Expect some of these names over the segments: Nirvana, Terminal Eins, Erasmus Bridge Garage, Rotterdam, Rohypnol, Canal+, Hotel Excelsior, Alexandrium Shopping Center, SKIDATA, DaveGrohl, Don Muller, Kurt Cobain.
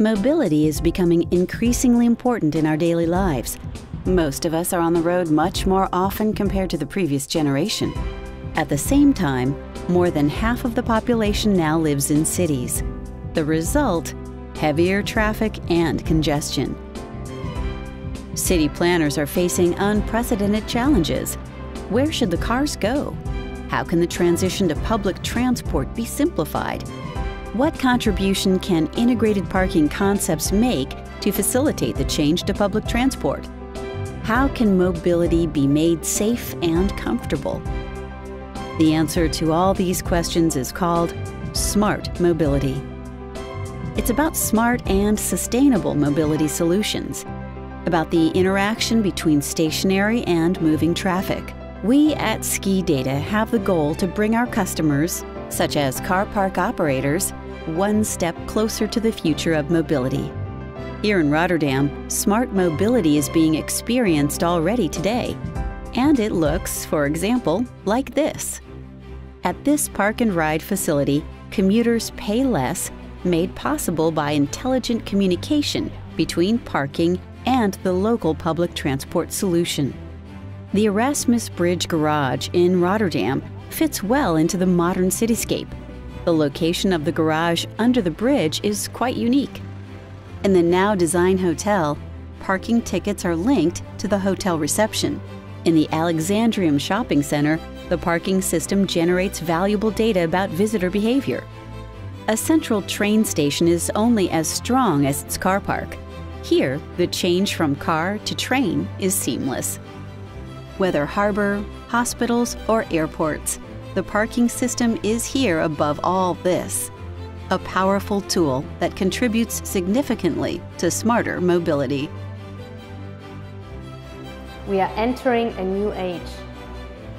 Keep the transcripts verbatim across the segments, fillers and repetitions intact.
Mobility is becoming increasingly important in our daily lives. Most of us are on the road much more often compared to the previous generation. At the same time, more than half of the population now lives in cities. The result, heavier traffic and congestion. City planners are facing unprecedented challenges. Where should the cars go? How can the transition to public transport be simplified? What contribution can integrated parking concepts make to facilitate the change to public transport? How can mobility be made safe and comfortable? The answer to all these questions is called smart mobility. It's about smart and sustainable mobility solutions, about the interaction between stationary and moving traffic. We at SKIDATA have the goal to bring our customers, such as car park operators, one step closer to the future of mobility. Here in Rotterdam, smart mobility is being experienced already today, and it looks, for example, like this. At this park and ride facility, commuters pay less, made possible by intelligent communication between parking and the local public transport solution. The Erasmus Bridge Garage in Rotterdam fits well into the modern cityscape. The location of the garage under the bridge is quite unique. In the now designed hotel, parking tickets are linked to the hotel reception. In the Alexandrium Shopping Center, the parking system generates valuable data about visitor behavior. A central train station is only as strong as its car park. Here, the change from car to train is seamless. Whether harbor, hospitals, or airports, the parking system is here above all this, a powerful tool that contributes significantly to smarter mobility. We are entering a new age.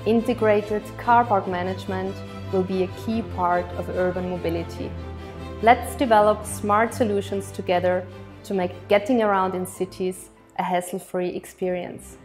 Integrated car park management will be a key part of urban mobility. Let's develop smart solutions together to make getting around in cities a hassle-free experience.